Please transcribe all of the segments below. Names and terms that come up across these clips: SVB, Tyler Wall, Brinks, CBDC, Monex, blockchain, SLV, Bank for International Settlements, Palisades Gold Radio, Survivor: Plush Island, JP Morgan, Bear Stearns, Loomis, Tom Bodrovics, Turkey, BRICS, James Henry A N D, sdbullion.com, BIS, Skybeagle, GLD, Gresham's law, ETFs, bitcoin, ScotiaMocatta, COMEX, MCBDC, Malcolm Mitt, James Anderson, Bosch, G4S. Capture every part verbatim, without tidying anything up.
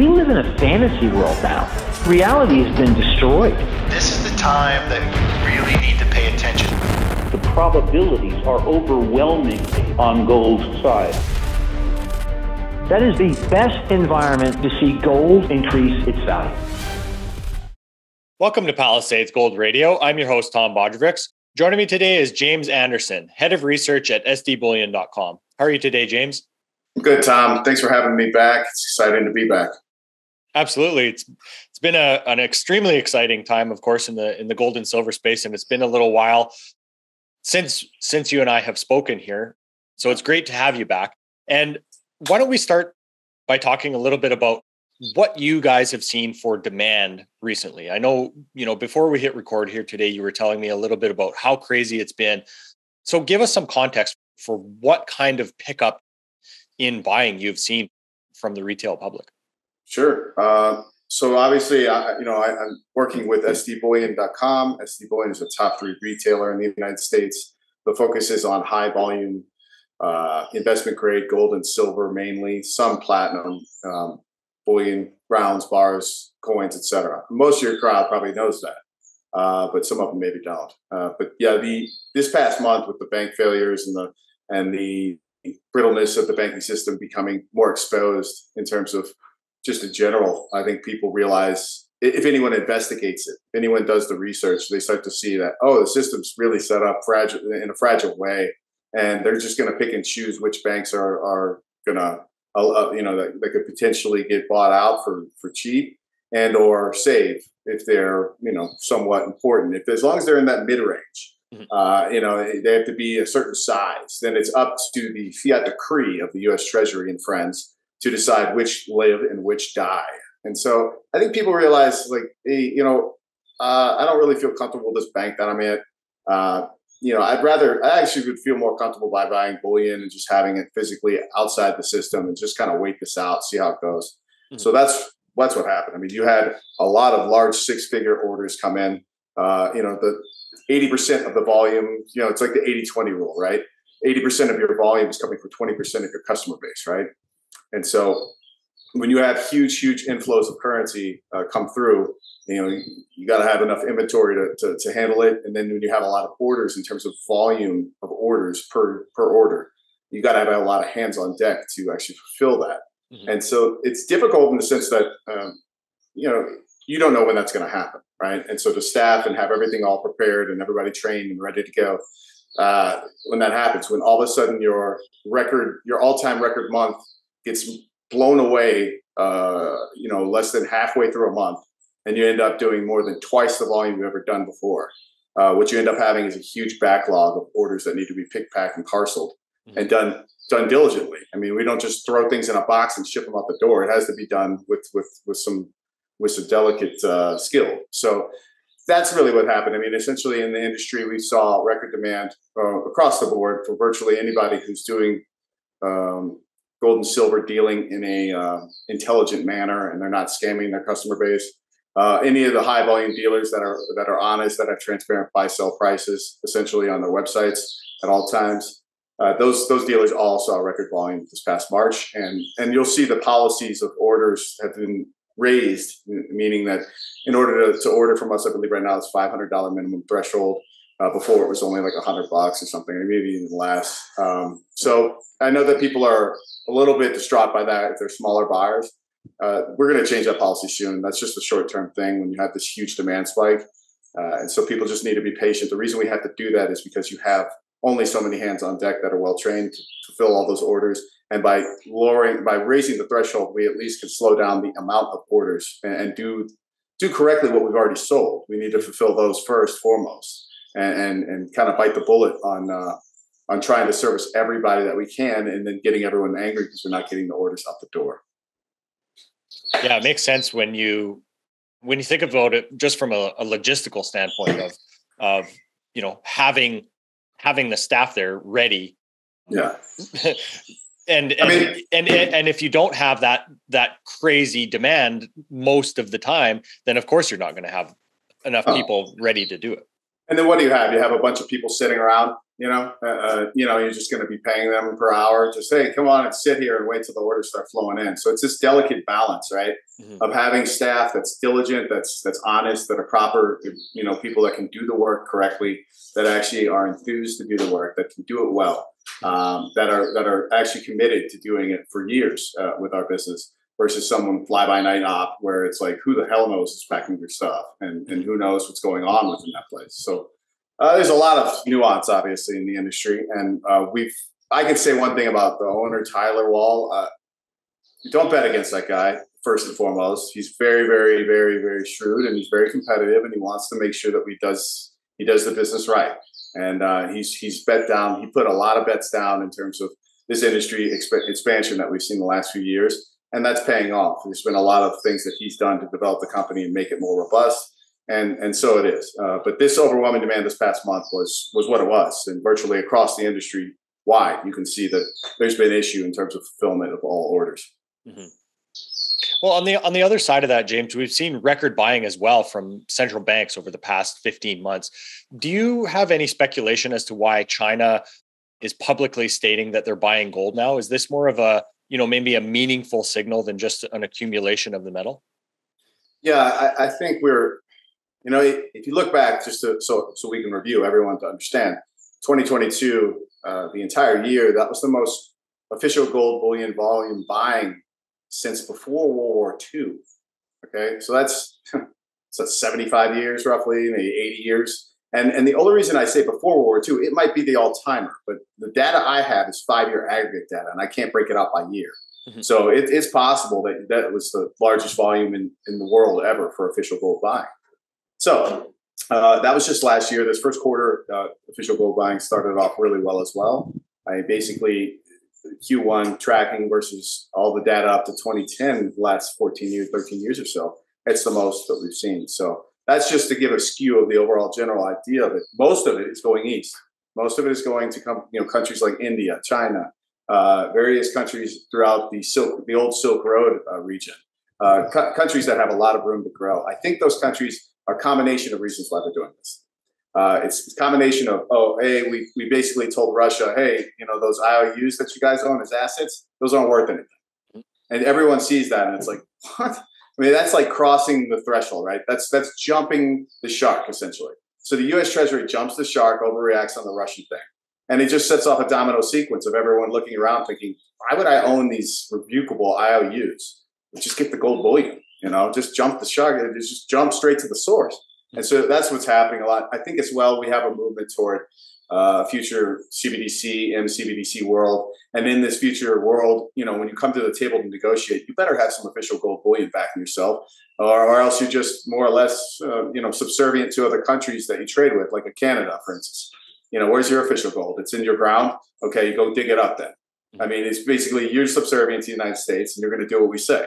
We live in a fantasy world now. Reality has been destroyed. This is the time that we really need to pay attention. The probabilities are overwhelmingly on gold's side. That is the best environment to see gold increase its value. Welcome to Palisades Gold Radio. I'm your host, Tom Bodrovics. Joining me today is James Anderson, Head of Research at S D bullion dot com. How are you today, James? Good, Tom. Thanks for having me back. It's exciting to be back. Absolutely. It's it's been a, an extremely exciting time, of course, in the in the gold and silver space, and it's been a little while since since you and I have spoken here. So it's great to have you back. And why don't we start by talking a little bit about what you guys have seen for demand recently? I know, you know, before we hit record here today, you were telling me a little bit about how crazy it's been. So give us some context for what kind of pickup in buying you've seen from the retail public. Sure. Uh, so obviously, I, you know, I, I'm working with S D bullion dot com. S D bullion is a top three retailer in the United States. The focus is on high volume, uh, investment grade gold and silver, mainly some platinum, um, bullion, rounds, bars, coins, et cetera. Most of your crowd probably knows that, uh, but some of them maybe don't. Uh, but yeah, the this past month with the bank failures and the and the brittleness of the banking system becoming more exposed in terms of just in general, I think people realize, if anyone investigates it, if anyone does the research, they start to see that, oh, the system's really set up fragile in a fragile way, and they're just going to pick and choose which banks are are going to, you know, that, that could potentially get bought out for for cheap and or save if they're, you know, somewhat important. If as long as they're in that mid range. Uh, you know, they have to be a certain size. Then it's up to the fiat decree of the U S Treasury and friends to decide which live and which die. And so I think people realize, like, hey, you know, uh, I don't really feel comfortable with this bank that I'm at. Uh, you know, I'd rather, I actually would feel more comfortable by buying bullion and just having it physically outside the system and just kind of wait this out, see how it goes. Mm-hmm. So that's, that's what happened. I mean, you had a lot of large six-figure orders come in. Uh, you know, the eighty percent of the volume, you know, it's like the eighty twenty rule, right? eighty percent of your volume is coming for twenty percent of your customer base, right? And so when you have huge, huge inflows of currency uh, come through, you know, you, you got to have enough inventory to, to to handle it. And then when you have a lot of orders in terms of volume of orders per, per order, you got to have a lot of hands on deck to actually fulfill that. Mm-hmm. And so it's difficult in the sense that, um, you know, you don't know when that's going to happen, right? And so to staff and have everything all prepared and everybody trained and ready to go, uh, when that happens, when all of a sudden your record, your all-time record month gets blown away, uh, you know, less than halfway through a month, and you end up doing more than twice the volume you've ever done before. Uh, what you end up having is a huge backlog of orders that need to be picked, packed, and parceled, mm-hmm. and done done diligently. I mean, we don't just throw things in a box and ship them out the door. It has to be done with with with some. with some delicate uh, skill. So that's really what happened. I mean, essentially in the industry, we saw record demand uh, across the board for virtually anybody who's doing um, gold and silver dealing in a uh, intelligent manner, and they're not scamming their customer base. Uh, any of the high volume dealers that are that are honest, that have transparent buy sell prices essentially on their websites at all times. Uh, those those dealers all saw record volume this past March, and and you'll see the policies of orders have been raised, meaning that in order to, to order from us, I believe right now it's five hundred dollars minimum threshold. Uh, before it was only like a hundred bucks or something, or maybe even less. Um, so I know that people are a little bit distraught by that if they're smaller buyers. Uh, we're going to change that policy soon. That's just a short-term thing when you have this huge demand spike. Uh, and so people just need to be patient. The reason we have to do that is because you have only so many hands on deck that are well-trained to fulfill all those orders. And by lowering, by raising the threshold, we at least can slow down the amount of orders and, and do do correctly what we've already sold. We need to fulfill those first, foremost, and and, and kind of bite the bullet on uh, on trying to service everybody that we can, and then getting everyone angry because we're not getting the orders out the door. Yeah, it makes sense when you when you think about it just from a, a logistical standpoint of of you know having having the staff there ready. Yeah. And and, I mean, and and if you don't have that that crazy demand most of the time, then of course you're not going to have enough people ready to do it. And then what do you have? You have a bunch of people sitting around, you know, uh, you know, you're just going to be paying them per hour. Just, hey, come on and sit here and wait till the orders start flowing in. So it's this delicate balance, right, mm-hmm. of having staff that's diligent, that's that's honest, that are proper, you know, people that can do the work correctly, that actually are enthused to do the work, that can do it well, um, that are that are actually committed to doing it for years uh, with our business. Versus someone fly-by-night op where it's like, who the hell knows who's packing your stuff and, and who knows what's going on within that place. So uh, there's a lot of nuance, obviously, in the industry. And uh, we've I can say one thing about the owner, Tyler Wall. Uh, don't bet against that guy, first and foremost. He's very, very, very, very shrewd, and he's very competitive, and he wants to make sure that he does, he does the business right. And uh, he's, he's bet down. He put a lot of bets down in terms of this industry exp- expansion that we've seen the last few years. And that's paying off. There's been a lot of things that he's done to develop the company and make it more robust. And, and so it is. Uh, but this overwhelming demand this past month was was what it was. And virtually across the industry wide, you can see that there's been an issue in terms of fulfillment of all orders. Mm-hmm. Well, on the on the other side of that, James, we've seen record buying as well from central banks over the past fifteen months. Do you have any speculation as to why China is publicly stating that they're buying gold now? Is this more of a you know, maybe a meaningful signal than just an accumulation of the metal? Yeah, I, I think we're, you know, if you look back just to, so so we can review everyone to understand, twenty twenty-two, uh, the entire year, that was the most official gold bullion volume buying since before World War Two. Okay, so that's, so that's seventy-five years roughly, maybe eighty years. And and the only reason I say before World War Two, it might be the all-timer, but the data I have is five-year aggregate data, and I can't break it out by year. Mm-hmm. So it, it's possible that that was the largest volume in, in the world ever for official gold buying. So uh, that was just last year. This first quarter, uh, official gold buying started off really well as well. I basically, Q one tracking versus all the data up to twenty ten, the last fourteen years, thirteen years or so, it's the most that we've seen. So that's just to give a skew of the overall general idea of it. Most of it is going east. Most of it is going to come, you know, countries like India, China, uh, various countries throughout the Silk, the old Silk Road uh, region, uh, co- countries that have a lot of room to grow. I think those countries are a combination of reasons why they're doing this. Uh, it's a combination of, oh, hey, we we basically told Russia, hey, you know, those I O Us that you guys own as assets, those aren't worth anything. And everyone sees that and it's like, what? I mean, that's like crossing the threshold, right? That's that's jumping the shark, essentially. So the U S Treasury jumps the shark, overreacts on the Russian thing. And it just sets off a domino sequence of everyone looking around thinking, why would I own these rebukable I O Us? Just get the gold bullion, you know, just jump the shark. It just jump straight to the source. And so that's what's happening a lot. I think as well, we have a movement toward uh, future C B D C, M C B D C world. And in this future world, you know, when you come to the table to negotiate, you better have some official gold bullion backing yourself, or, or else you're just more or less, uh, you know, subservient to other countries that you trade with, like a Canada, for instance. You know, where's your official gold? It's in your ground. Okay, you go dig it up then. I mean, it's basically you're subservient to the United States and you're going to do what we say.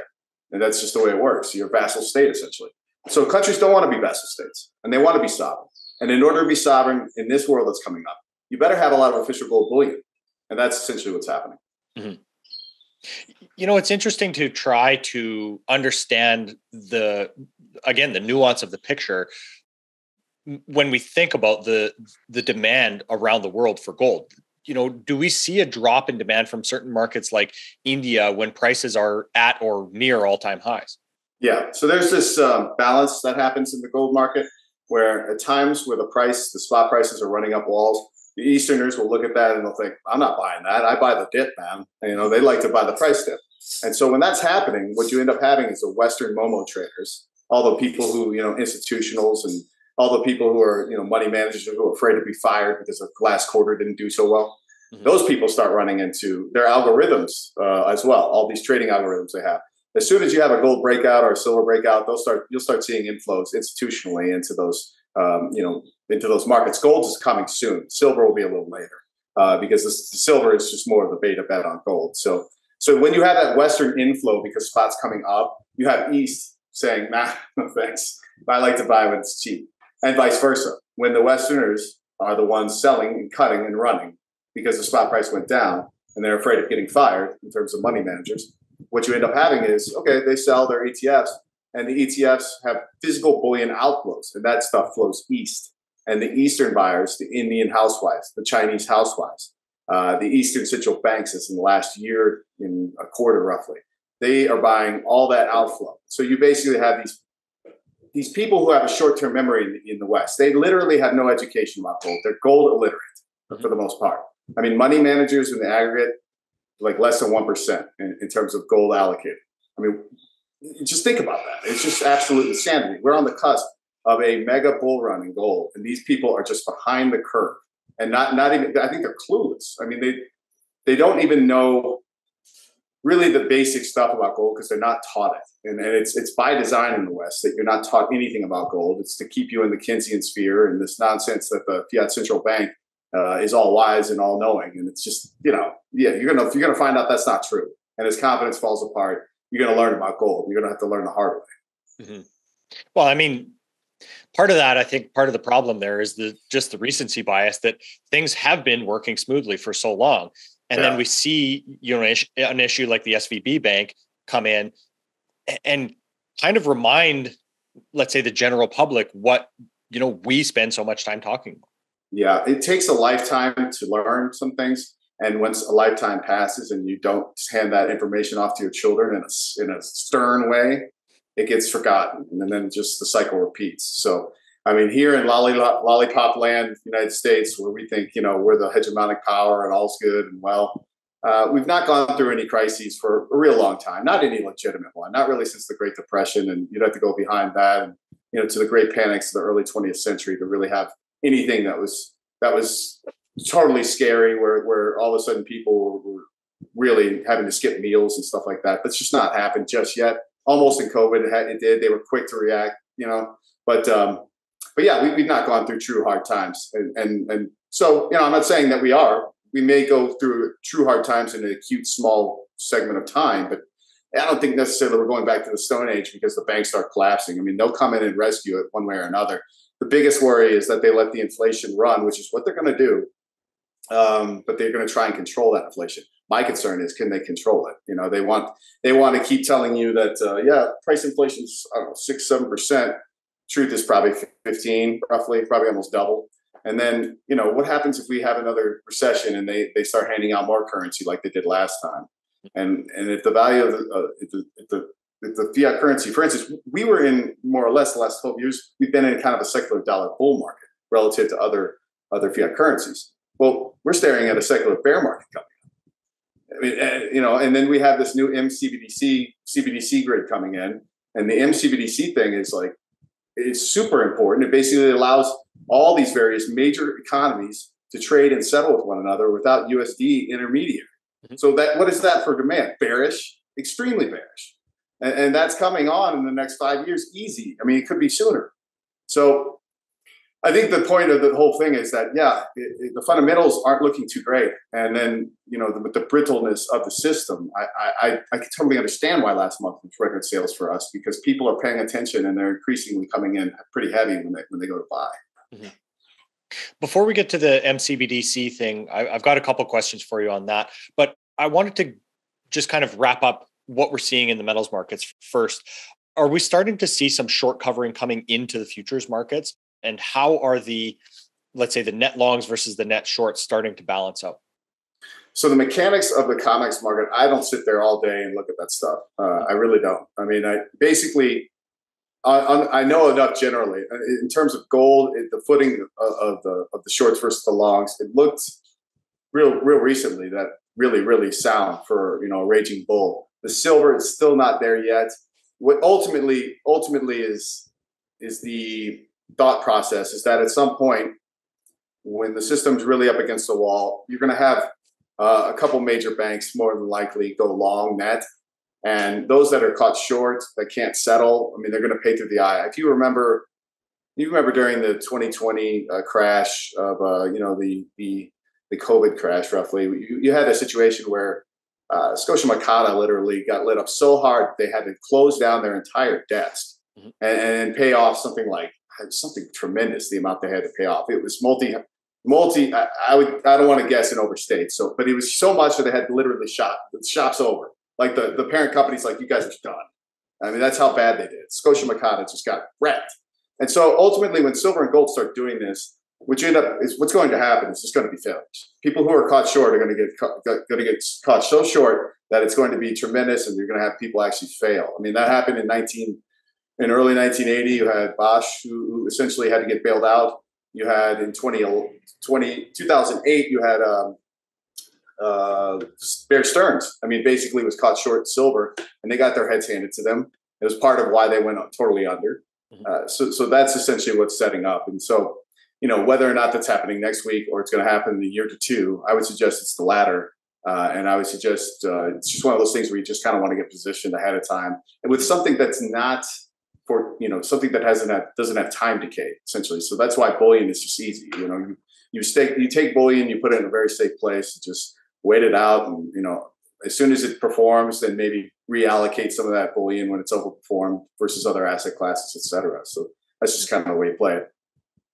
And that's just the way it works. You're a vassal state, essentially. So countries don't want to be vassal states and they want to be sovereign. And in order to be sovereign in this world that's coming up, you better have a lot of official gold bullion. And that's essentially what's happening. Mm-hmm. You know, it's interesting to try to understand the, again, the nuance of the picture when we think about the the demand around the world for gold. You know, do we see a drop in demand from certain markets like India when prices are at or near all-time highs? Yeah. So there's this um, balance that happens in the gold market where at times where the price, the spot prices are running up walls, the Easterners will look at that and they'll think, I'm not buying that. I buy the dip, man. And, you know, they like to buy the price dip. And so when that's happening, what you end up having is the Western Momo traders, all the people who, you know, institutionals and all the people who are, you know, money managers who are afraid to be fired because the last quarter didn't do so well. Mm-hmm. Those people start running into their algorithms uh, as well. All these trading algorithms they have. As soon as you have a gold breakout or a silver breakout, they'll start, you'll start seeing inflows institutionally into those, um, you know, into those markets. Gold is coming soon. Silver will be a little later uh, because this, the silver is just more of the beta bet on gold. So, so when you have that Western inflow because spot's coming up, you have East saying, nah, no thanks. I like to buy when it's cheap, and vice versa. When the Westerners are the ones selling and cutting and running because the spot price went down and they're afraid of getting fired in terms of money managers, what you end up having is, okay, they sell their E T Fs and the E T Fs have physical bullion outflows and that stuff flows east. and the Eastern buyers, the Indian housewives, the Chinese housewives, uh, the Eastern Central banks is in the last year in a quarter roughly. They are buying all that outflow. So you basically have these these people who have a short-term memory in the, in the West. They literally have no education about gold. They're gold illiterate for the most part. I mean, money managers in the aggregate, like less than one percent in, in terms of gold allocated. I mean, just think about that. It's just absolute insanity. We're on the cusp of a mega bull run in gold, and these people are just behind the curve and not not even, I think they're clueless. I mean, they they don't even know really the basic stuff about gold because they're not taught it. And, and it's it's by design in the West that you're not taught anything about gold. It's to keep you in the Keynesian sphere and this nonsense that the fiat central bank uh, is all wise and all knowing. And it's just, you know, yeah, you're gonna, you're gonna find out that's not true. And as confidence falls apart, you're gonna learn about gold. You're gonna have to learn the hard way. Mm-hmm. Well, I mean, part of that, I think part of the problem there is the just the recency bias that things have been working smoothly for so long. And yeah. then we see, you know, an issue like the S V B bank come in and kind of remind, let's say, the general public what, you know, we spend so much time talking about. Yeah, it takes a lifetime to learn some things. And once a lifetime passes and you don't hand that information off to your children in a, in a stern way, it gets forgotten. And then just the cycle repeats. So, I mean, here in lollipop, lollipop land, United States, where we think, you know, we're the hegemonic power and all's good and well, uh, we've not gone through any crises for a real long time, not any legitimate one, not really since the Great Depression. And you'd have to go behind that, and, you know, to the great panics of the early twentieth century to really have anything that was that was totally scary, where, where all of a sudden people were really having to skip meals and stuff like that. That's just not happened just yet. Almost in COVID, it, had, it did. They were quick to react, you know. But um, but yeah, we, we've not gone through true hard times, and, and and so you know, I'm not saying that we are. We may go through true hard times in an acute small segment of time, but I don't think necessarily we're going back to the Stone Age because the banks start collapsing. I mean, they'll come in and rescue it one way or another. The biggest worry is that they let the inflation run, which is what they're going to do. Um, but they're going to try and control that inflation. My concern is, can they control it? You know, they want they want to keep telling you that, uh, yeah, price inflation is six, seven percent. Truth is probably fifteen, roughly, probably almost double. And then, you know, what happens if we have another recession and they they start handing out more currency like they did last time? And and if the value of the, uh, if the, if the if the fiat currency, for instance, we were in more or less the last twelve years, we've been in kind of a secular dollar bull market relative to other other fiat currencies. Well, we're staring at a secular bear market coming up. I mean, and, you know, and then we have this new M C B D C, C B D C grid coming in. And the M C B D C thing is like, it's super important. It basically allows all these various major economies to trade and settle with one another without U S D intermediary. Mm-hmm. So that what is that for demand? Bearish, extremely bearish. And, and that's coming on in the next five years, easy. I mean, it could be sooner. So I think the point of the whole thing is that, yeah, it, it, the fundamentals aren't looking too great. And then, you know, the, with the brittleness of the system, I, I, I can totally understand why last month was record sales for us, because people are paying attention and they're increasingly coming in pretty heavy when they, when they go to buy. Mm-hmm. Before we get to the M C B D C thing, I, I've got a couple of questions for you on that, but I wanted to just kind of wrap up what we're seeing in the metals markets first. Are we starting to see some short covering coming into the futures markets? And how are the, let's say, the net longs versus the net shorts starting to balance out? So the mechanics of the COMEX market, I don't sit there all day and look at that stuff. Uh, I really don't. I mean, I basically, I, I know enough generally. In terms of gold, the footing of the of the shorts versus the longs, it looked real, real recently that really, really sound for, you know, a raging bull. The silver is still not there yet. What ultimately, ultimately is is the thought process is that at some point when the system's really up against the wall, you're going to have uh, a couple major banks more than likely go long net, and those that are caught short that can't settle, I mean, they're going to pay through the eye. If you remember, you remember during the twenty twenty uh, crash of uh, you know the the the COVID crash, roughly, you, you had a situation where uh, ScotiaMocatta literally got lit up so hard they had to close down their entire desk mm-hmm. and, and pay off something like. Something tremendous, the amount they had to pay off. It was multi, multi. I, I would, I don't want to guess and overstate. So, but it was so much that they had literally shop, the shop's over. Like the, the parent company's like, you guys are done. I mean, that's how bad they did. ScotiaMocatta just got wrecked. And so ultimately, when silver and gold start doing this, what you end up is what's going to happen is just going to be failures. People who are caught short are going to get caught, going to get caught so short that it's going to be tremendous, and you're going to have people actually fail. I mean, that happened in nineteen in early nineteen eighty. You had Bosch, who essentially had to get bailed out. You had in twenty, twenty, two thousand eight, you had um, uh, Bear Stearns. I mean, basically was caught short silver, and they got their heads handed to them. It was part of why they went totally under. Uh, so, so that's essentially what's setting up. And so, you know, whether or not that's happening next week or it's going to happen in a year to two, I would suggest it's the latter. Uh, and I would suggest uh, it's just one of those things where you just kind of want to get positioned ahead of time, and with something that's not for, you know, something that hasn't have, doesn't have time decay essentially. So that's why bullion is just easy. You know, you you, stake, you take bullion, you put it in a very safe place, just wait it out, and you know, as soon as it performs, then maybe reallocate some of that bullion when it's overperformed versus other asset classes, et cetera. So that's just kind of the way you play it.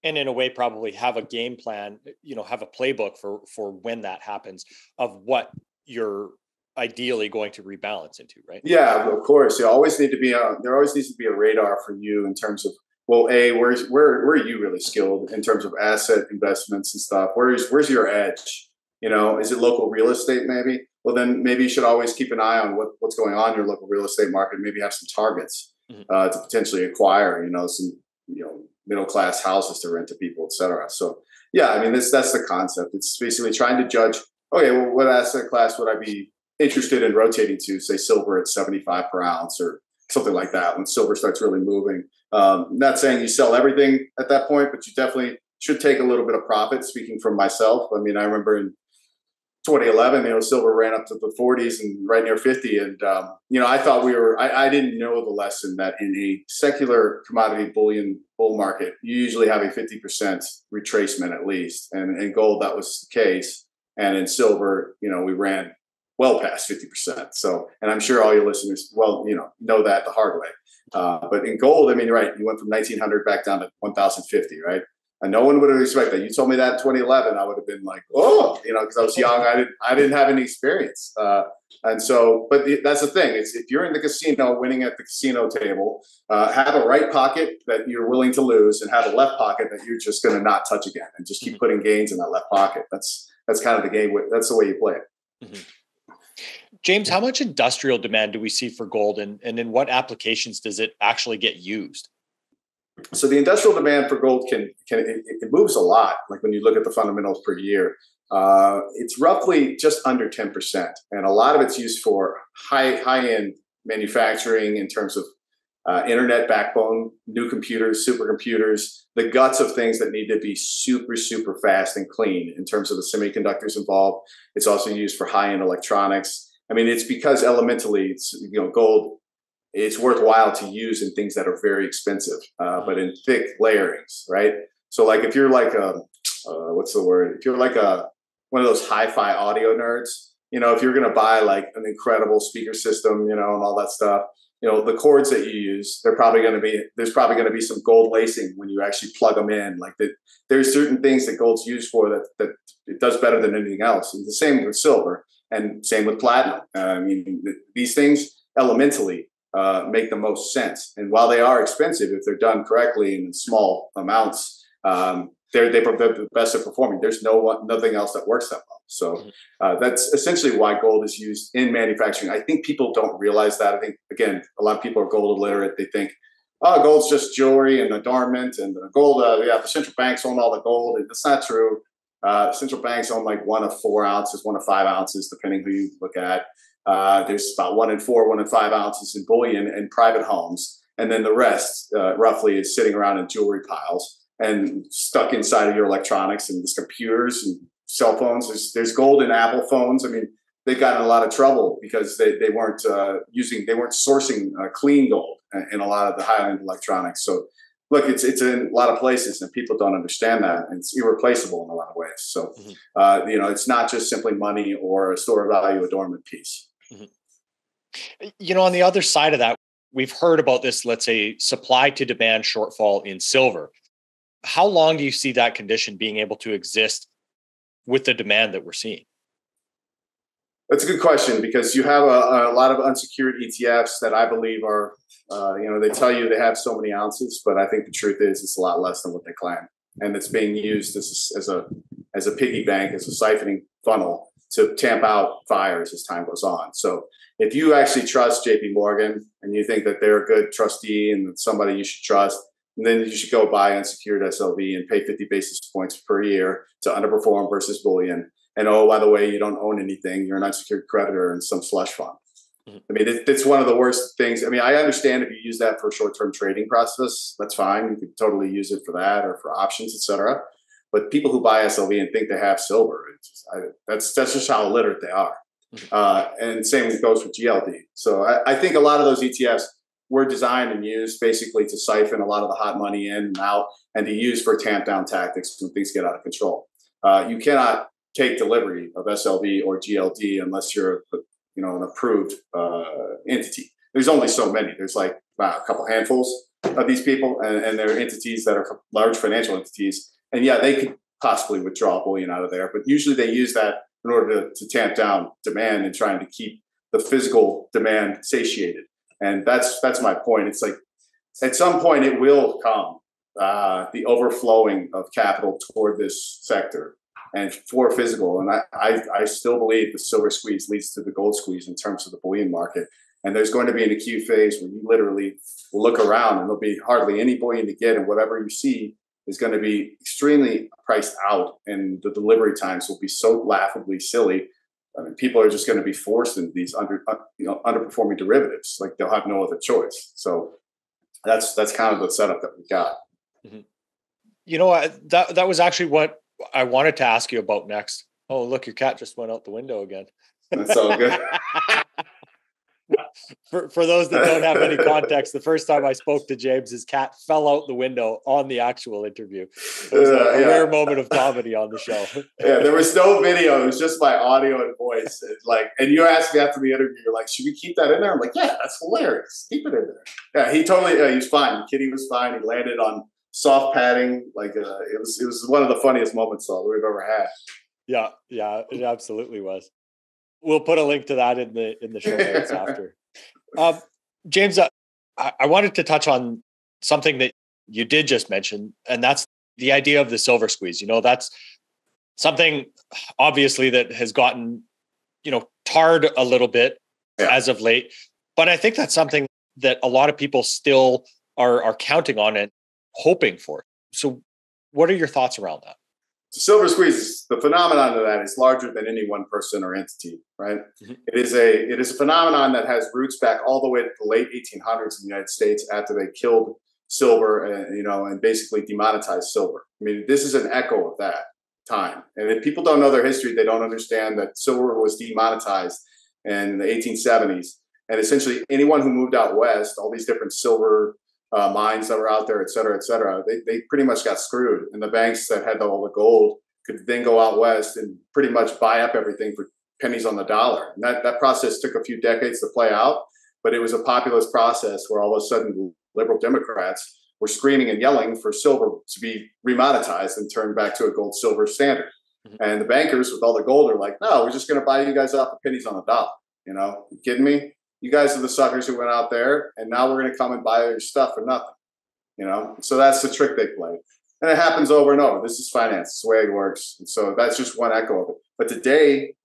And in a way, probably have a game plan, you know, have a playbook for for when that happens of what you're ideally going to rebalance into, right? Yeah, of course. You always need to be a, there always needs to be a radar for you in terms of, well, A, where's where where are you really skilled in terms of asset investments and stuff? Where's where's your edge? You know, is it local real estate maybe? Well, then maybe you should always keep an eye on what, what's going on in your local real estate market. Maybe have some targets mm-hmm. uh, to potentially acquire, you know, some, you know, middle-class houses to rent to people, et cetera. So yeah, I mean, this, that's the concept. It's basically trying to judge, okay, well, what asset class would I be interested in rotating to, say silver at seventy-five per ounce or something like that when silver starts really moving. Um, not saying you sell everything at that point, but you definitely should take a little bit of profit, speaking from myself. I mean, I remember in twenty eleven, you know, silver ran up to the forties and right near fifty. And, um, you know, I thought we were, I, I didn't know the lesson that in a secular commodity bullion bull market, you usually have a fifty percent retracement at least. And in gold, that was the case. And in silver, you know, we ran well past fifty percent. So, and I'm sure all your listeners, well, you know, know that the hard way. Uh, but in gold, I mean, right, you went from nineteen hundred back down to one thousand fifty, right? And no one would have expected that. You told me that in twenty eleven, I would have been like, oh, you know, because I was young. I didn't I didn't have any experience. Uh, and so, but the, that's the thing. It's if you're in the casino, winning at the casino table, uh, have a right pocket that you're willing to lose and have a left pocket that you're just going to not touch again and just keep putting gains in that left pocket. That's that's kind of the game. That's the way you play it. Mm-hmm. James, how much industrial demand do we see for gold, and, and in what applications does it actually get used? So the industrial demand for gold can can it, it moves a lot. Like when you look at the fundamentals per year, uh, it's roughly just under ten percent, and a lot of it's used for high high end manufacturing in terms of uh, internet backbone, new computers, supercomputers, the guts of things that need to be super super fast and clean in terms of the semiconductors involved. It's also used for high end electronics. I mean, it's because elementally, it's, you know, gold. It's worthwhile to use in things that are very expensive, uh, but in thick layerings, right? So, like if you're like a uh, what's the word? If you're like a one of those hi-fi audio nerds, you know, if you're going to buy like an incredible speaker system, you know, and all that stuff, you know, the cords that you use, they're probably going to be there's probably going to be some gold lacing when you actually plug them in. Like that, there's certain things that gold's used for that that it does better than anything else. And the same with silver, and same with platinum. Uh, I mean, th- these things elementally. Uh, make the most sense. And while they are expensive, if they're done correctly and in small amounts, um, they're, they're the best at performing. There's no one, nothing else that works that well. So uh, that's essentially why gold is used in manufacturing. I think people don't realize that. I think, again, a lot of people are gold illiterate. They think, oh, gold's just jewelry and adornment and gold. Uh, yeah, the central banks own all the gold. That's not true. Uh, central banks own like one of four ounces, one of five ounces, depending who you look at. Uh, there's about one in four, one in five ounces in bullion and private homes. And then the rest uh, roughly is sitting around in jewelry piles and stuck inside of your electronics and computers and cell phones. There's, there's gold in Apple phones. I mean, they've gotten in a lot of trouble because they, they weren't uh, using, they weren't sourcing uh, clean gold in a lot of the high-end electronics. So look, it's it's in a lot of places and people don't understand that. And it's irreplaceable in a lot of ways. So, uh, you know, it's not just simply money or a store of value adornment piece. Mm-hmm. You know, on the other side of that, we've heard about this, let's say, supply to demand shortfall in silver. How long do you see that condition being able to exist with the demand that we're seeing? That's a good question, because you have a, a lot of unsecured E T Fs that I believe are Uh, you know, they tell you they have so many ounces, but I think the truth is it's a lot less than what they claim. And it's being used as a, as a as a piggy bank, as a siphoning funnel to tamp out fires as time goes on. So if you actually trust J P Morgan and you think that they're a good trustee and somebody you should trust, then you should go buy unsecured S L V and pay fifty basis points per year to underperform versus bullion. And oh, by the way, you don't own anything. You're an unsecured creditor in some slush fund. I mean, it's one of the worst things. I mean, I understand if you use that for short-term trading process, that's fine. You could totally use it for that or for options, et cetera. But people who buy S L V and think they have silver, it's just, I, that's that's just how illiterate they are. Uh, and same goes with G L D. So I, I think a lot of those E T Fs were designed and used basically to siphon a lot of the hot money in and out and to use for tamp-down tactics when things get out of control. Uh, you cannot take delivery of S L V or G L D unless you're a, you know, an approved uh, entity. There's only so many. There's like wow, a couple handfuls of these people, and, and they're entities that are large financial entities. And yeah, they could possibly withdraw bullion out of there, but usually they use that in order to, to tamp down demand and trying to keep the physical demand satiated. And that's that's my point. It's like at some point it will come, uh, the overflowing of capital toward this sector and for physical. And I, I, I still believe the silver squeeze leads to the gold squeeze in terms of the bullion market. And there's going to be an acute phase where you literally look around and there'll be hardly any bullion to get. And whatever you see is going to be extremely priced out. And the delivery times will be so laughably silly. I mean, people are just going to be forced into these under, you know, underperforming derivatives. Like they'll have no other choice. So that's that's kind of the setup that we got. Mm-hmm. You know, I, that that was actually what I wanted to ask you about next. Oh, look, your cat just went out the window again. That's all good. for, for those that don't have any context, the first time I spoke to James, his cat fell out the window on the actual interview. It was like a yeah. rare moment of comedy on the show. Yeah, there was no video. It was just my audio and voice. And like, and you asked me after the interview, you're like, should we keep that in there? I'm like, yeah, that's hilarious. Keep it in there. Yeah, he totally, uh, he was fine. The kitty was fine. He landed on soft padding, like uh, it was. It was one of the funniest moments that we've ever had. Yeah, yeah, it absolutely was. We'll put a link to that in the in the show notes after. Um, James, uh, I, I wanted to touch on something that you did just mention, and that's the idea of the silver squeeze. You know, that's something obviously that has gotten, you know, tarred a little bit yeah. as of late, but I think that's something that a lot of people still are are counting on it. Hoping for it. So what are your thoughts around that? Silver squeeze, the phenomenon of that is larger than any one person or entity, right? Mm-hmm. It is a it is a phenomenon that has roots back all the way to the late eighteen hundreds in the United States after they killed silver and, you know, and basically demonetized silver. I mean, this is an echo of that time. And if people don't know their history, they don't understand that silver was demonetized in the eighteen seventies. And essentially anyone who moved out west, all these different silver Uh, mines that were out there, et cetera, et cetera, they, they pretty much got screwed. And the banks that had all the gold could then go out west and pretty much buy up everything for pennies on the dollar. And that, that process took a few decades to play out, but it was a populist process where all of a sudden liberal Democrats were screaming and yelling for silver to be remonetized and turned back to a gold silver standard. Mm-hmm. And the bankers with all the gold are like, no, we're just going to buy you guys out for pennies on the dollar. You know, you kidding me? You guys are the suckers who went out there, and now we're going to come and buy your stuff for nothing, you know? So that's the trick they play. And it happens over and over. This is finance. It's the way it works. And so that's just one echo of it. But today,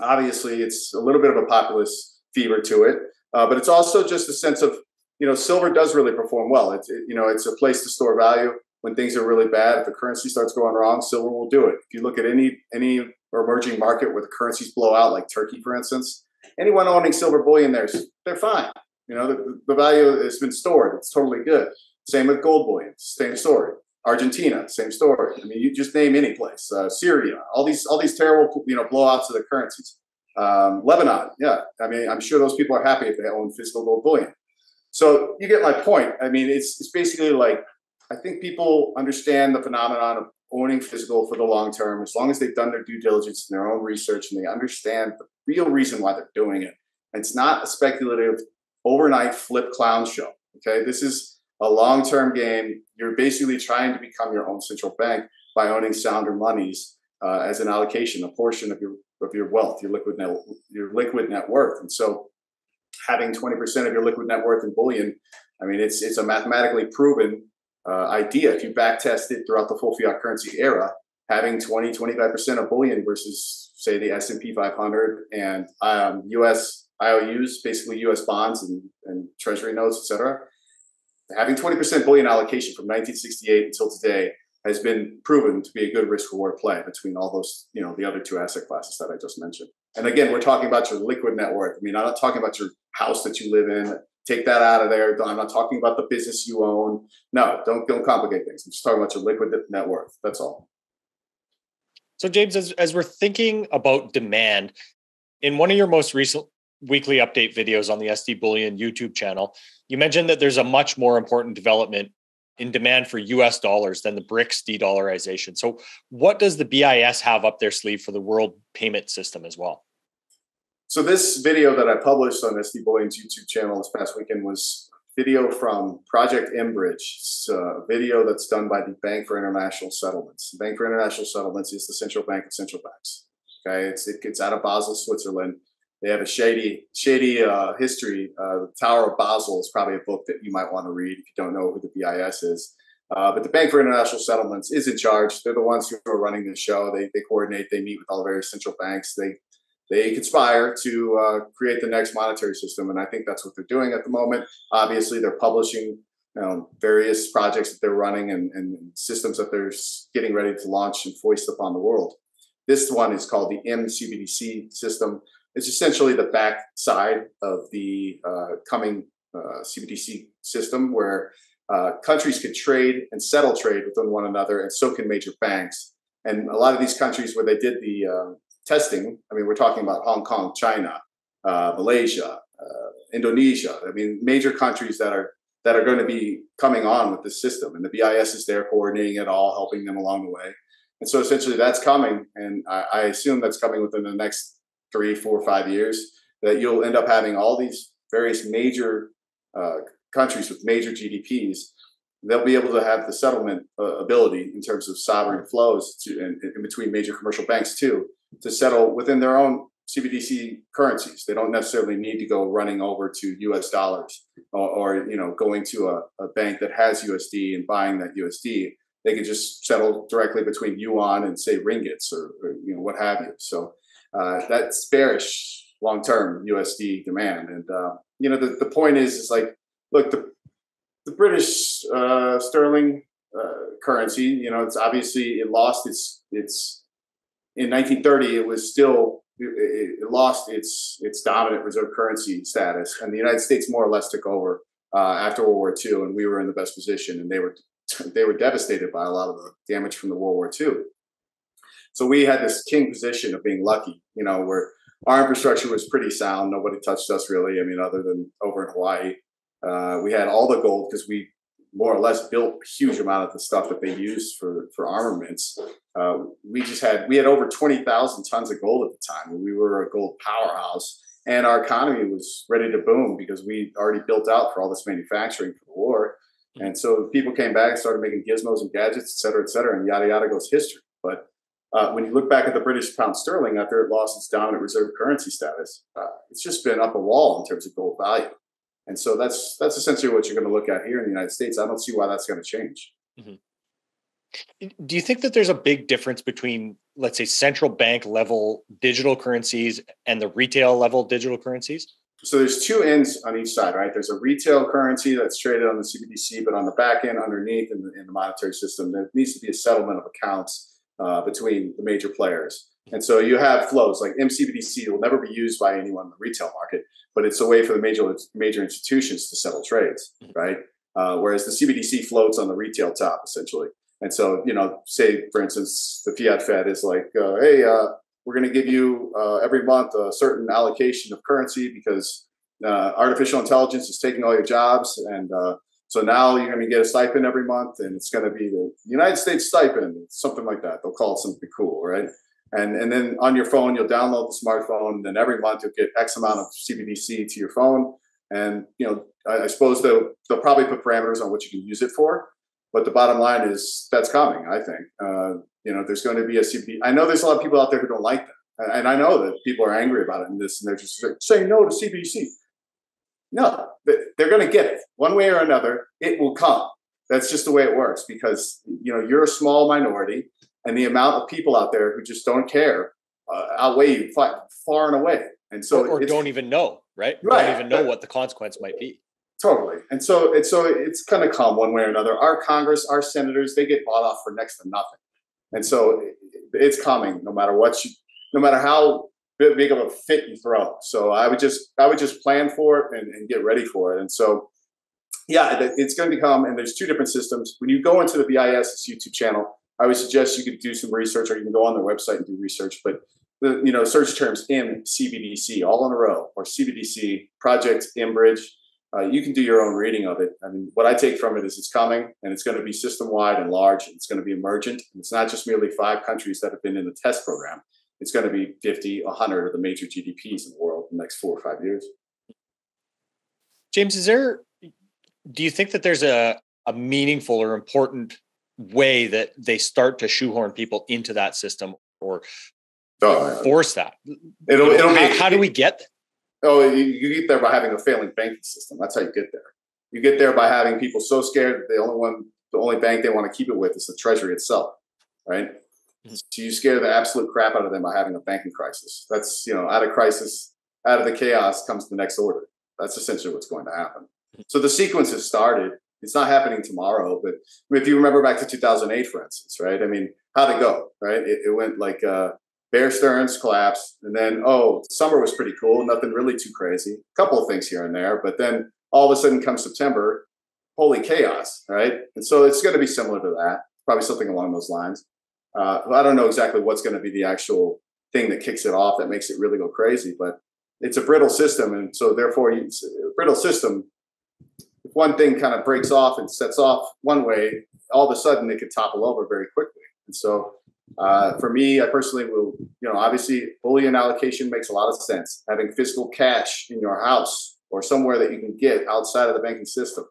obviously, it's a little bit of a populist fever to it. Uh, but it's also just a sense of, you know, silver does really perform well. It's, it, you know, it's a place to store value. When things are really bad, if the currency starts going wrong, silver will do it. If you look at any, any emerging market where the currencies blow out, like Turkey, for instance, anyone owning silver bullion there, they're fine. You know, the, the value has been stored. It's totally good. Same with gold bullion. Same story. Argentina, same story. I mean, you just name any place. Uh, Syria, all these all these terrible, you know, blowouts of the currencies. Um, Lebanon, yeah. I mean, I'm sure those people are happy if they own physical gold bullion. So you get my point. I mean, it's it's basically like, I think people understand the phenomenon of owning physical for the long term, as long as they've done their due diligence and their own research and they understand the real reason why they're doing it. And it's not a speculative overnight flip clown show. Okay. This is a long-term game. You're basically trying to become your own central bank by owning sounder monies uh, as an allocation, a portion of your, of your wealth, your liquid, net, your liquid net worth. And so having twenty percent of your liquid net worth in bullion I mean, it's it's a mathematically proven uh, idea. If you back test it throughout the full fiat currency era, having twenty, twenty-five percent of bullion versus, say, the S and P five hundred and um, U S I O Us, basically U S bonds and, and treasury notes, et cetera. Having twenty percent bullion allocation from nineteen sixty-eight until today has been proven to be a good risk-reward play between all those, you know, the other two asset classes that I just mentioned. And again, we're talking about your liquid net worth. I mean, I'm not talking about your house that you live in. Take that out of there. I'm not talking about the business you own. No, don't, don't complicate things. I'm just talking about your liquid net worth. That's all. So James, as, as we're thinking about demand, in one of your most recent weekly update videos on the S D Bullion YouTube channel, you mentioned that there's a much more important development in demand for U S dollars than the BRICS de-dollarization. So what does the B I S have up their sleeve for the world payment system as well? So this video that I published on S D Bullion's YouTube channel this past weekend was video from Project Enbridge. It's a video that's done by the Bank for International Settlements. The Bank for International Settlements is the central bank of central banks. Okay, it's, it gets out of Basel, Switzerland. They have a shady, shady uh, history. Uh, the Tower of Basel is probably a book that you might want to read if you don't know who the B I S is. Uh, but the Bank for International Settlements is in charge. They're the ones who are running the show. They they coordinate. They meet with all the various central banks. They they conspire to uh, create the next monetary system, and I think that's what they're doing at the moment. Obviously, they're publishing you know, various projects that they're running and, and systems that they're getting ready to launch and foist upon the world. This one is called the M C B D C system. It's essentially the back side of the uh, coming uh, C B D C system where uh, countries can trade and settle trade within one another, and so can major banks. And a lot of these countries where they did the uh, testing, I mean, we're talking about Hong Kong, China, uh, Malaysia, uh, Indonesia. I mean, major countries that are that are going to be coming on with this system. And the B I S is there coordinating it all, helping them along the way. And so essentially that's coming. And I, I assume that's coming within the next three, four, five years, that you'll end up having all these various major uh, countries with major G D Ps. They'll be able to have the settlement uh, ability in terms of sovereign flows to, and, and between major commercial banks too, to settle within their own C B D C currencies. They don't necessarily need to go running over to U S dollars or, or you know going to a, a bank that has U S D and buying that U S D. They can just settle directly between yuan and say ringgits or, or you know what have you. So. Uh, that's bearish long-term U S D demand. And, uh, you know, the, the point is, is like, look, the, the British uh, sterling uh, currency, you know, it's obviously it lost its, its in nineteen thirty, it was still, it, it lost its, its dominant reserve currency status. And the United States more or less took over uh, after World War Two, and we were in the best position. And they were, they were devastated by a lot of the damage from the World War Two. So we had this king position of being lucky, you know, where our infrastructure was pretty sound. Nobody touched us really. I mean, other than over in Hawaii, uh, we had all the gold because we more or less built a huge amount of the stuff that they used for, for armaments. Uh, we just had, we had over twenty thousand tons of gold at the time. We were a gold powerhouse and our economy was ready to boom because we already built out for all this manufacturing for the war. And so people came back and started making gizmos and gadgets, et cetera, et cetera. And yada, yada goes history. But Uh, when you look back at the British pound sterling after it lost its dominant reserve currency status, uh, it's just been up a wall in terms of gold value. And so that's that's essentially what you're going to look at here in the United States. I don't see why that's going to change. Mm-hmm. Do you think that there's a big difference between, let's say, central bank level digital currencies and the retail level digital currencies? So there's two ends on each side, right? There's a retail currency that's traded on the C B D C, but on the back end underneath in the, in the monetary system, there needs to be a settlement of accounts Uh, between the major players. And so you have flows like M C B D C will never be used by anyone in the retail market, but it's a way for the major major institutions to settle trades, right? Uh, whereas the C B D C floats on the retail top, essentially. And so, you know, say, for instance, the fiat Fed is like, uh, hey, uh, we're going to give you uh, every month a certain allocation of currency because uh, artificial intelligence is taking all your jobs and uh So now you're going to get a stipend every month, and it's going to be the United States stipend, something like that. They'll call it something cool, right? And and then on your phone, you'll download the smartphone, and then every month you'll get X amount of C B D C to your phone. And you know, I, I suppose they'll they'll probably put parameters on what you can use it for. But the bottom line is that's coming. I think uh, you know there's going to be a C B D C. I know there's a lot of people out there who don't like that, and I know that people are angry about it and this, and they're just saying no to C B D C. No, they're going to get it. one way or another, it will come. That's just the way it works, because, you know, you're a small minority and the amount of people out there who just don't care uh, outweigh you far, far and away. And so, or, or don't even know, right? right? Don't even know what the consequence might be. Totally. And so it's, so it's kind of calm one way or another. Our Congress, our senators, they get bought off for next to nothing. And so it's calming no matter what you, no matter how big of a fit you throw. So I would just, I would just plan for it and, and get ready for it. And so, yeah, it's going to become, and there's two different systems. When you go into the B I S YouTube channel, I would suggest you could do some research, or you can go on their website and do research, but the, you know, search terms M C B D C all in a row, or C B D C, Project Enbridge. Uh, you can do your own reading of it. I mean, what I take from it is it's coming, and it's going to be system-wide and large. And it's going to be emergent. And it's not just merely five countries that have been in the test program. It's going to be fifty, one hundred of the major G D Ps in the world in the next four or five years. James, is there, do you think that there's a, a meaningful or important way that they start to shoehorn people into that system, or oh, force that? It'll, it'll how, be, how do we get there? Oh, you, you get there by having a failing banking system. That's how you get there. You get there by having people so scared that the only one, the only bank they want to keep it with is the Treasury itself, right? Mm-hmm. So you scare the absolute crap out of them by having a banking crisis. That's, you know, out of crisis, out of the chaos comes the next order. That's essentially what's going to happen. Mm-hmm. So the sequence has started. It's not happening tomorrow, but if you remember back to two thousand eight, for instance, right? I mean, how'd it go, right? It, it went like... Uh, Bear Stearns collapsed, and then, oh, summer was pretty cool. Nothing really too crazy. A couple of things here and there, but then all of a sudden comes September, holy chaos, right? And so it's going to be similar to that, probably something along those lines. Uh, I don't know exactly what's going to be the actual thing that kicks it off that makes it really go crazy, but it's a brittle system. And so therefore, you, a brittle system, if one thing kind of breaks off and sets off one way, all of a sudden it could topple over very quickly. And so Uh, for me, I personally will, you know, obviously bullion allocation makes a lot of sense. Having physical cash in your house or somewhere that you can get outside of the banking system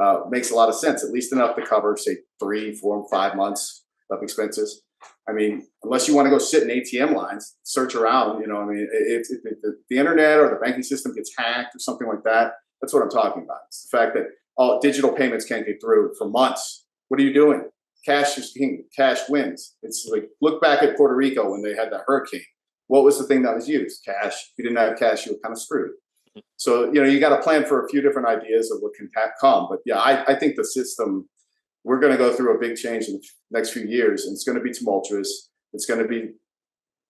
uh, makes a lot of sense, at least enough to cover, say, three, four, five months of expenses. I mean, unless you want to go sit in A T M lines, search around, you know, I mean, if, if, if the, the internet or the banking system gets hacked or something like that, that's what I'm talking about. It's the fact that all digital payments can't get through for months. What are you doing? Cash is king. Cash wins. It's like, look back at Puerto Rico when they had the hurricane. What was the thing that was used? Cash. If you didn't have cash, you were kind of screwed. So, you know, you got to plan for a few different ideas of what can come. But yeah, I, I think the system, we're going to go through a big change in the next few years, and it's going to be tumultuous. It's going to be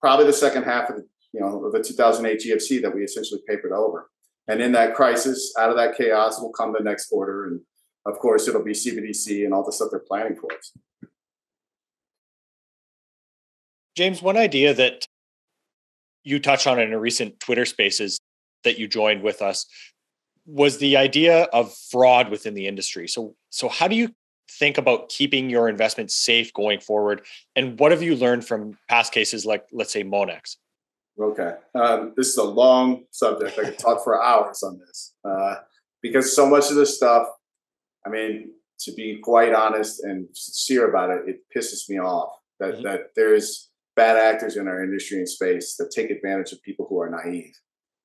probably the second half of the, you know, of the two thousand eight G F C that we essentially papered over. And in that crisis, out of that chaos will come the next order, and of course, it'll be C B D C and all the stuff they're planning for us. James, one idea that you touched on in a recent Twitter Spaces that you joined with us was the idea of fraud within the industry. So, so how do you think about keeping your investments safe going forward? And what have you learned from past cases like, let's say, Monex? Okay. Um, this is a long subject. I could talk for hours on this uh, because so much of this stuff, I mean, to be quite honest and sincere about it, it pisses me off that, mm-hmm. that there's bad actors in our industry and space that take advantage of people who are naive.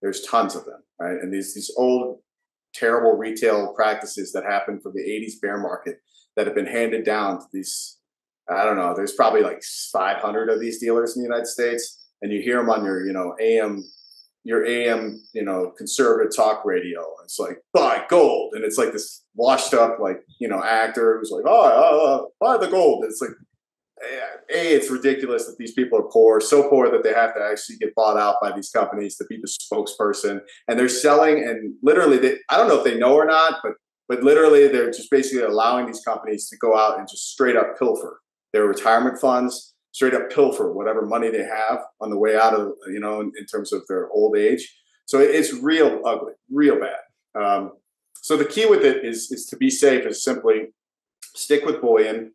There's tons of them, right? And these, these old, terrible retail practices that happened from the eighties bear market that have been handed down to these, I don't know, there's probably like five hundred of these dealers in the United States. And you hear them on your, you know, A M, your A M, you know, conservative talk radio. It's like, buy gold. And it's like this washed up, like, you know, actor who's like, oh, uh, buy the gold. It's like, A, it's ridiculous that these people are poor, so poor that they have to actually get bought out by these companies to be the spokesperson. And they're selling, and literally, they, I don't know if they know or not, but but literally they're just basically allowing these companies to go out and just straight up pilfer their retirement funds, straight up pilfer whatever money they have on the way out of, you know, in, in terms of their old age. So it's real ugly, real bad. Um, so the key with it is, is to be safe is simply stick with bullion.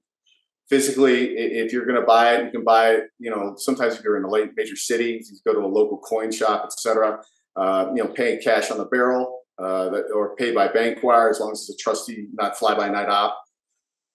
Physically, if you're going to buy it, you can buy it. You know, sometimes if you're in a major city, you go to a local coin shop, et cetera, uh, you know, paying cash on the barrel uh, or pay by bank wire, as long as it's a trustee, not fly-by-night op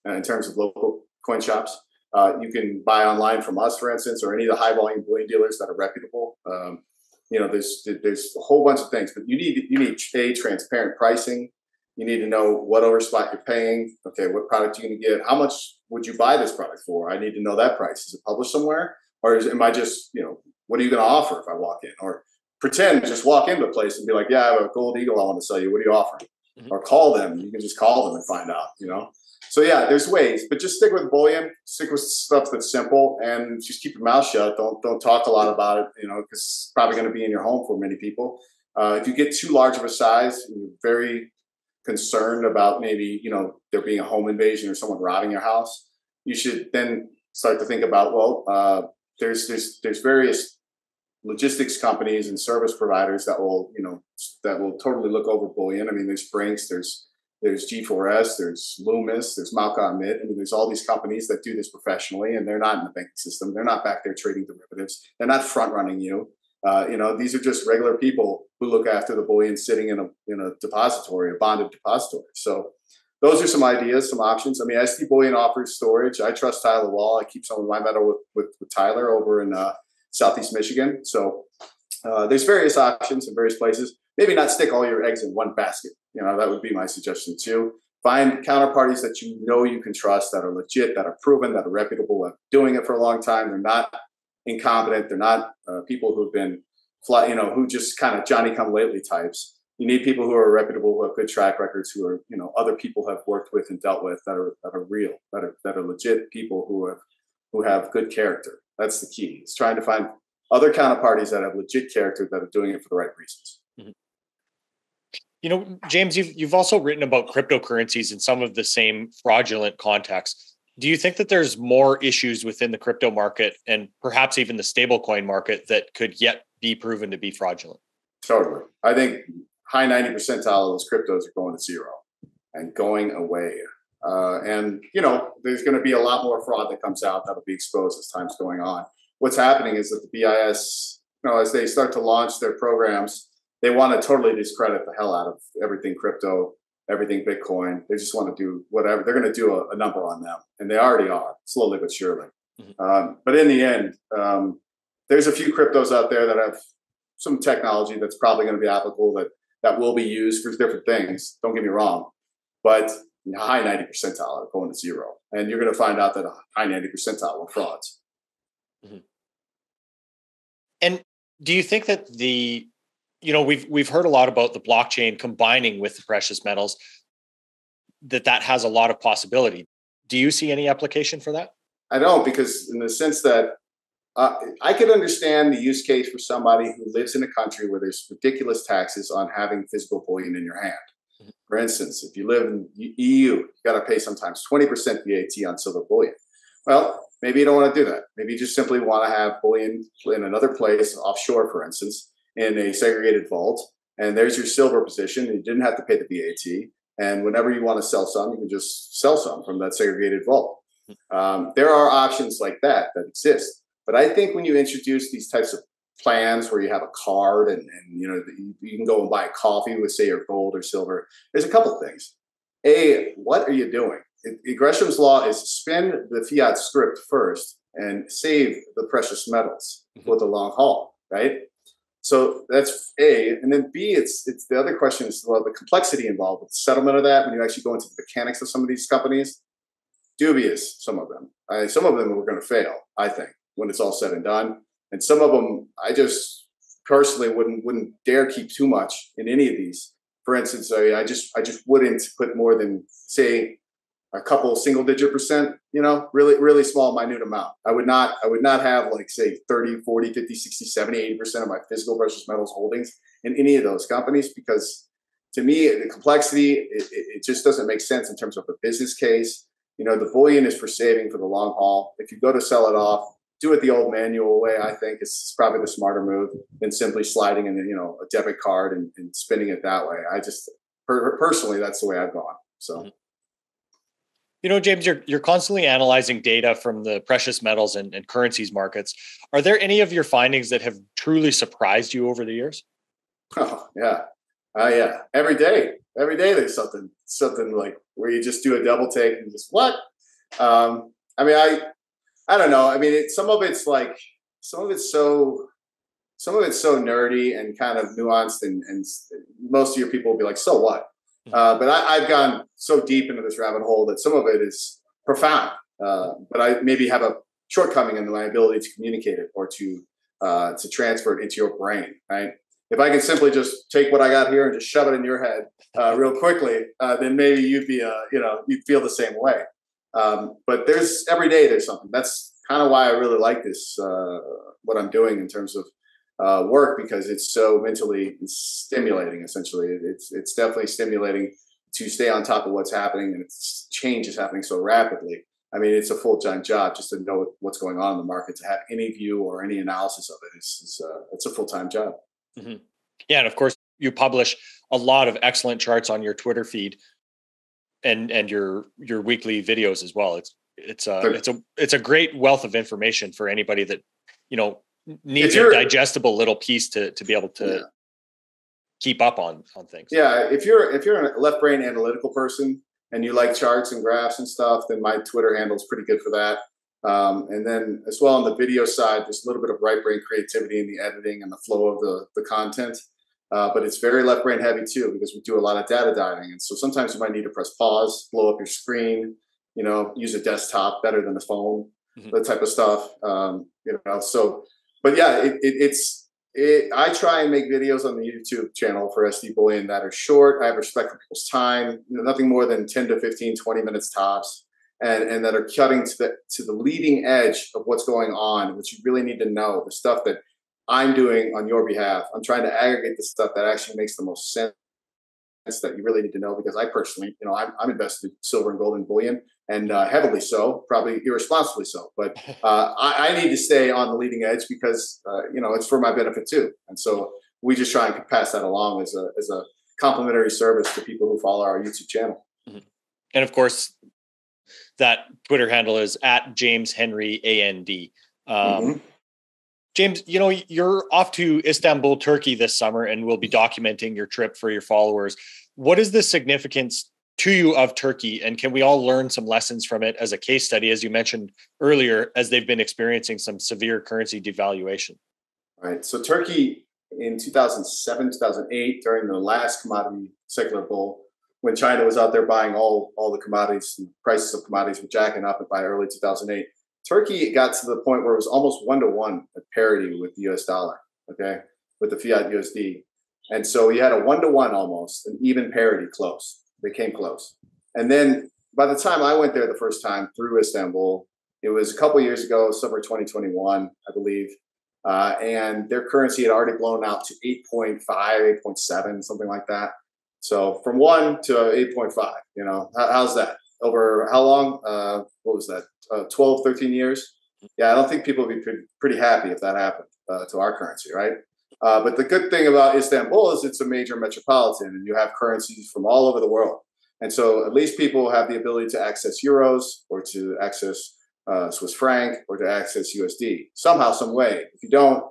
uh, in terms of local coin shops. Uh, you can buy online from us, for instance, or any of the high-volume bullion dealers that are reputable. Um, You know, there's there's a whole bunch of things, but you need you need a transparent pricing. You need to know what overspot you're paying. Okay, what product you're going to get? How much would you buy this product for? I need to know that price. Is it published somewhere? Or is, am I just, you know, what are you going to offer if I walk in? Or pretend, just walk into a place and be like, yeah, I have a gold eagle I want to sell you. What are you offering? Mm-hmm. Or call them. You can just call them and find out, you know? So yeah, there's ways, but just stick with bullion, stick with stuff that's simple, and just keep your mouth shut. Don't don't talk a lot about it, you know, because it's probably going to be in your home for many people. Uh, if you get too large of a size, and you're very concerned about maybe, you know, there being a home invasion or someone robbing your house, you should then start to think about, well, uh, there's there's there's various logistics companies and service providers that will, you know, that will totally look over bullion. I mean, there's Brinks, there's There's G four S, there's Loomis, there's Malcolm Mitt. I mean, there's all these companies that do this professionally, and they're not in the banking system. They're not back there trading derivatives. They're not front running you. Uh, you know, these are just regular people who look after the bullion sitting in a in a depository, a bonded depository. So those are some ideas, some options. I mean, S D Bullion offers storage. I trust Tyler Wall. I keep some of my metal with, with, with Tyler over in uh, Southeast Michigan. So uh, there's various options in various places. Maybe not stick all your eggs in one basket. You know, that would be my suggestion too. Find counterparties that you know you can trust, that are legit, that are proven, that are reputable, that are doing it for a long time. They're not incompetent. They're not uh, people who've been, fly, you know, who just kind of Johnny-come-lately types. You need people who are reputable, who have good track records, who are, you know, other people have worked with and dealt with, that are that are real, that are that are legit people who have who have good character. That's the key. It's trying to find other counterparties that have legit character, that are doing it for the right reasons. Mm-hmm. You know, James, you've, you've also written about cryptocurrencies in some of the same fraudulent contexts. Do you think that there's more issues within the crypto market and perhaps even the stablecoin market that could yet be proven to be fraudulent? Totally. I think high ninety percentile of those cryptos are going to zero and going away. Uh, and, you know, there's going to be a lot more fraud that comes out that'll be exposed as time's going on. What's happening is that the B I S, you know, as they start to launch their programs, they want to totally discredit the hell out of everything crypto, everything Bitcoin. They just want to do whatever. They're going to do a, a number on them. And they already are, slowly but surely. Mm-hmm. Um, but in the end, um, there's a few cryptos out there that have some technology that's probably going to be applicable, that, that will be used for different things. Don't get me wrong. But high ninety percentile are going to zero. And you're going to find out that a high ninety percentile are frauds. Mm-hmm. And do you think that the... You know, we've we've heard a lot about the blockchain combining with the precious metals, that that has a lot of possibility. Do you see any application for that? I don't, because in the sense that uh, I could understand the use case for somebody who lives in a country where there's ridiculous taxes on having physical bullion in your hand. Mm-hmm. For instance, if you live in the E U, you got to pay sometimes twenty percent V A T on silver bullion. Well, maybe you don't want to do that. Maybe you just simply want to have bullion in another place, offshore, for instance, in a segregated vault, and there's your silver position. You didn't have to pay the V A T, and whenever you want to sell some, you can just sell some from that segregated vault. Um, there are options like that that exist, but I think when you introduce these types of plans where you have a card and, and you know, you can go and buy coffee with, say, your gold or silver, there's a couple of things. A, what are you doing? It, Gresham's law is spend the fiat script first and save the precious metals mm-hmm. for the long haul, right? So that's A. And then B, it's it's the other question is, well, the complexity involved with the settlement of that, when you actually go into the mechanics of some of these companies, dubious, some of them. I, some of them are going to fail, I think, when it's all said and done. And some of them, I just personally wouldn't wouldn't dare keep too much in any of these. For instance, I, I just I just wouldn't put more than, say, a couple single digit percent, you know, really, really small, minute amount. I would not, I would not have, like, say, thirty, forty, fifty, sixty, seventy, eighty percent of my physical precious metals holdings in any of those companies, because to me, the complexity, it, it just doesn't make sense in terms of a business case. You know, the bullion is for saving for the long haul. If you go to sell it off, do it the old manual way, I think is probably the smarter move than simply sliding in, you know, a debit card and, and spending it that way. I just, per- personally, that's the way I've gone. So. Mm-hmm. You know, James, you're you're constantly analyzing data from the precious metals and, and currencies markets. Are there any of your findings that have truly surprised you over the years? Oh, yeah. Uh, yeah. Every day. Every day there's something, something like where you just do a double take and just what? Um, I mean, I I don't know. I mean, it, some of it's like some of it's so some of it's so nerdy and kind of nuanced, and, and most of your people will be like, so what? Uh, but I, I've gone so deep into this rabbit hole that some of it is profound. Uh, but I maybe have a shortcoming in my ability to communicate it or to uh, to transfer it into your brain, right? If I could simply just take what I got here and just shove it in your head uh, real quickly, uh, then maybe you'd be, uh, you know, you'd feel the same way. Um, but there's every day there's something. That's kind of why I really like this, uh, what I'm doing in terms of uh, work, because it's so mentally stimulating. Essentially, it's it's definitely stimulating to stay on top of what's happening, and it's change is happening so rapidly. I mean, it's a full-time job just to know what's going on in the market, to have any view or any analysis of it. It's, it's, uh, it's a full-time job. Mm-hmm. Yeah. And of course you publish a lot of excellent charts on your Twitter feed and, and your, your weekly videos as well. It's, it's a, it's a, it's a great wealth of information for anybody that, you know, needs a digestible little piece to, to be able to yeah. keep up on, on things. Yeah. If you're, if you're a left brain analytical person, and you like charts and graphs and stuff, then my Twitter handle is pretty good for that. Um, and then as well on the video side, there's a little bit of right brain creativity in the editing and the flow of the, the content. Uh, but it's very left brain heavy too, because we do a lot of data diving. And so sometimes you might need to press pause, blow up your screen, you know, use a desktop better than a phone, mm-hmm. that type of stuff. Um, you know, so, but yeah, it, it, it's, It, I try and make videos on the YouTube channel for S D Bullion that are short. I have respect for people's time, you know, nothing more than ten to fifteen, twenty minutes tops, and, and that are cutting to the to the leading edge of what's going on, which you really need to know, the stuff that I'm doing on your behalf. I'm trying to aggregate the stuff that actually makes the most sense that you really need to know, because I personally, you know, I'm, I'm invested in silver and gold and bullion, and uh, heavily so, probably irresponsibly so. But uh, I, I need to stay on the leading edge because, uh, you know, it's for my benefit too. And so we just try and pass that along as a as a complimentary service to people who follow our YouTube channel. Mm-hmm. And of course, that Twitter handle is at James Henry A N D. Um, mm-hmm. James, you know, you're off to Istanbul, Turkey this summer, and we'll be documenting your trip for your followers. What is the significance to you of Turkey, and can we all learn some lessons from it as a case study, as you mentioned earlier, as they've been experiencing some severe currency devaluation? All right. So Turkey in two thousand seven, two thousand eight, during the last commodity secular bull, when China was out there buying all, all the commodities, and prices of commodities were jacking up by early two thousand eight, Turkey got to the point where it was almost one to one at parity with the U S dollar, okay, with the fiat U S D. And so you had a one to one almost, an even parity close. They came close. And then by the time I went there the first time through Istanbul, it was a couple of years ago, summer twenty twenty-one, I believe. Uh, and their currency had already blown out to eight point five, eight point seven, something like that. So from one to eight point five, you know, how, how's that? Over how long? Uh, what was that? Uh, twelve, thirteen years? Yeah, I don't think people would be pre- pretty happy if that happened uh, to our currency, right? Uh, but the good thing about Istanbul is it's a major metropolitan, and you have currencies from all over the world. And so at least people have the ability to access euros or to access uh, Swiss franc or to access U S D somehow, some way. If you don't,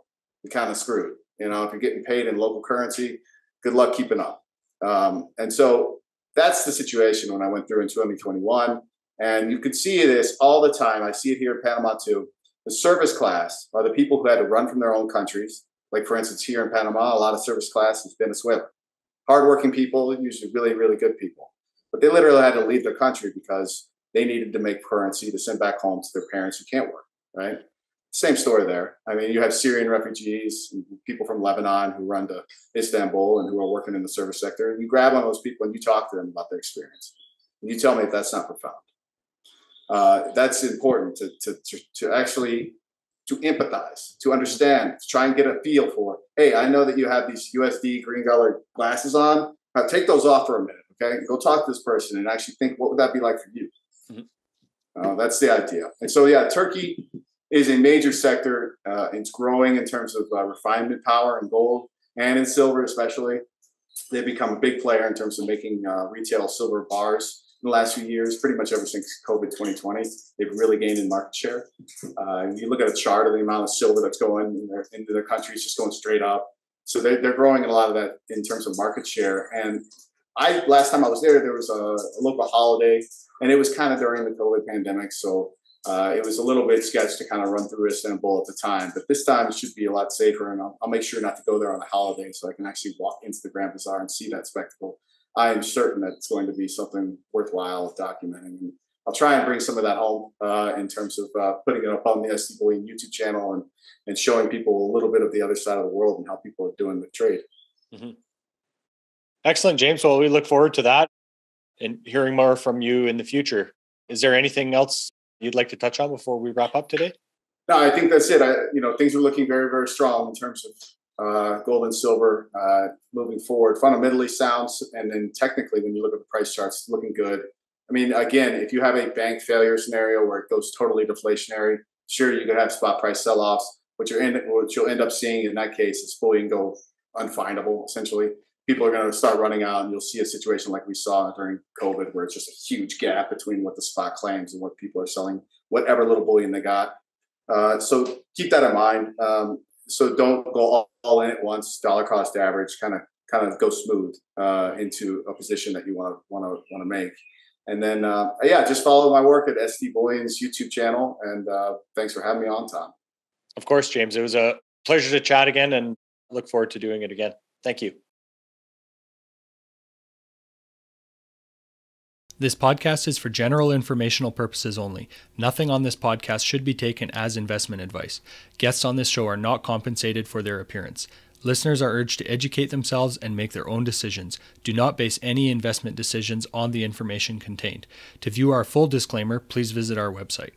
you're kind of screwed. You know, if you're getting paid in local currency, good luck keeping up. Um, and so that's the situation when I went through in twenty twenty-one. And you could see this all the time. I see it here in Panama too. The service class are the people who had to run from their own countries. Like, for instance, here in Panama, a lot of service class is Venezuela. Hardworking people, usually really, really good people. But they literally had to leave their country because they needed to make currency to send back home to their parents who can't work, right? Same story there. I mean, you have Syrian refugees, and people from Lebanon who run to Istanbul and who are working in the service sector. And you grab on those people and you talk to them about their experience. And you tell me if that's not profound. Uh, that's important to, to, to, to actually... to empathize, to understand, to try and get a feel for, hey, I know that you have these U S D green color glasses on. Now take those off for a minute, okay? Go talk to this person and actually think, what would that be like for you? Mm-hmm. Uh, that's the idea. And so, yeah, Turkey is a major sector. Uh, it's growing in terms of uh, refinement power in gold and in silver especially. They've become a big player in terms of making uh, retail silver bars. In the last few years, pretty much ever since COVID twenty twenty, they've really gained in market share. Uh, you look at a chart of the amount of silver that's going in their, into their country, it's just going straight up. So they're, they're growing in a lot of that in terms of market share. And I last time I was there, there was a, a local holiday, and it was kind of during the COVID pandemic. So uh, it was a little bit sketch to kind of run through Istanbul at the time. But this time it should be a lot safer, and I'll, I'll make sure not to go there on a holiday so I can actually walk into the Grand Bazaar and see that spectacle. I'm certain that it's going to be something worthwhile documenting. And I'll try and bring some of that home uh, in terms of uh, putting it up on the S D Bullion YouTube channel and, and showing people a little bit of the other side of the world and how people are doing the trade. Mm-hmm. Excellent, James. Well, we look forward to that and hearing more from you in the future. Is there anything else you'd like to touch on before we wrap up today? No, I think that's it. I, you know, things are looking very, very strong in terms of uh, gold and silver uh, moving forward. Fundamentally sounds, and then technically, when you look at the price charts, looking good. I mean, again, if you have a bank failure scenario where it goes totally deflationary, sure, you could have spot price sell-offs. What you're in, what you'll end up seeing in that case is bullion go unfindable. Essentially, people are going to start running out, and you'll see a situation like we saw during COVID, where it's just a huge gap between what the spot claims and what people are selling, whatever little bullion they got. Uh, so keep that in mind. Um, so don't go all, all in at once. Dollar cost average, kind of, kind of go smooth uh, into a position that you want to want to want to make. And then, uh, yeah, just follow my work at S D Bullion's YouTube channel. And uh, thanks for having me on, Tom. Of course, James. It was a pleasure to chat again, and look forward to doing it again. Thank you. This podcast is for general informational purposes only. Nothing on this podcast should be taken as investment advice. Guests on this show are not compensated for their appearance. Listeners are urged to educate themselves and make their own decisions. Do not base any investment decisions on the information contained. To view our full disclaimer, please visit our website.